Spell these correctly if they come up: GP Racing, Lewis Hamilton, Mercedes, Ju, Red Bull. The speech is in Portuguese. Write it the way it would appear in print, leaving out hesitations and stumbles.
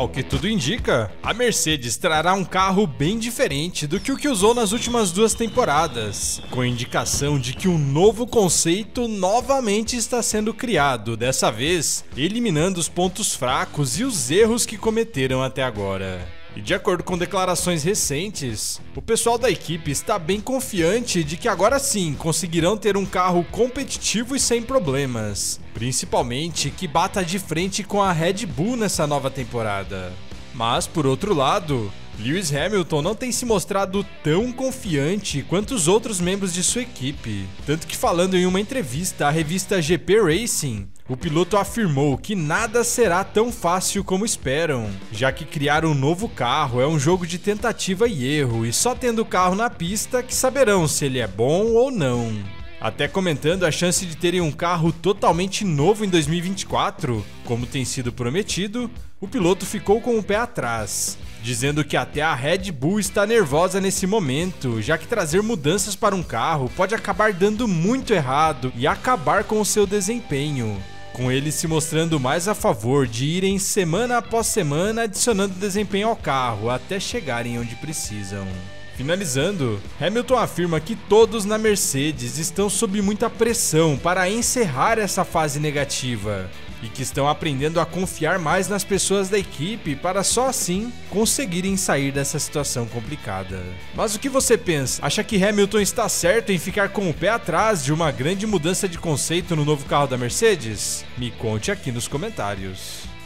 Ao que tudo indica, a Mercedes trará um carro bem diferente do que o que usou nas últimas duas temporadas, com indicação de que um novo conceito novamente está sendo criado, dessa vez eliminando os pontos fracos e os erros que cometeram até agora. E de acordo com declarações recentes, o pessoal da equipe está bem confiante de que agora sim conseguirão ter um carro competitivo e sem problemas, principalmente que bata de frente com a Red Bull nessa nova temporada. Mas, por outro lado, Lewis Hamilton não tem se mostrado tão confiante quanto os outros membros de sua equipe. Tanto que, falando em uma entrevista à revista GP Racing, o piloto afirmou que nada será tão fácil como esperam, já que criar um novo carro é um jogo de tentativa e erro, e só tendo o carro na pista que saberão se ele é bom ou não. Até comentando a chance de terem um carro totalmente novo em 2024, como tem sido prometido, o piloto ficou com o pé atrás, dizendo que até a Red Bull está nervosa nesse momento, já que trazer mudanças para um carro pode acabar dando muito errado e acabar com o seu desempenho, com ele se mostrando mais a favor de irem semana após semana adicionando desempenho ao carro até chegarem onde precisam. Finalizando, Hamilton afirma que todos na Mercedes estão sob muita pressão para encerrar essa fase negativa e que estão aprendendo a confiar mais nas pessoas da equipe para só assim conseguirem sair dessa situação complicada. Mas o que você pensa? Acha que Hamilton está certo em ficar com o pé atrás de uma grande mudança de conceito no novo carro da Mercedes? Me conte aqui nos comentários.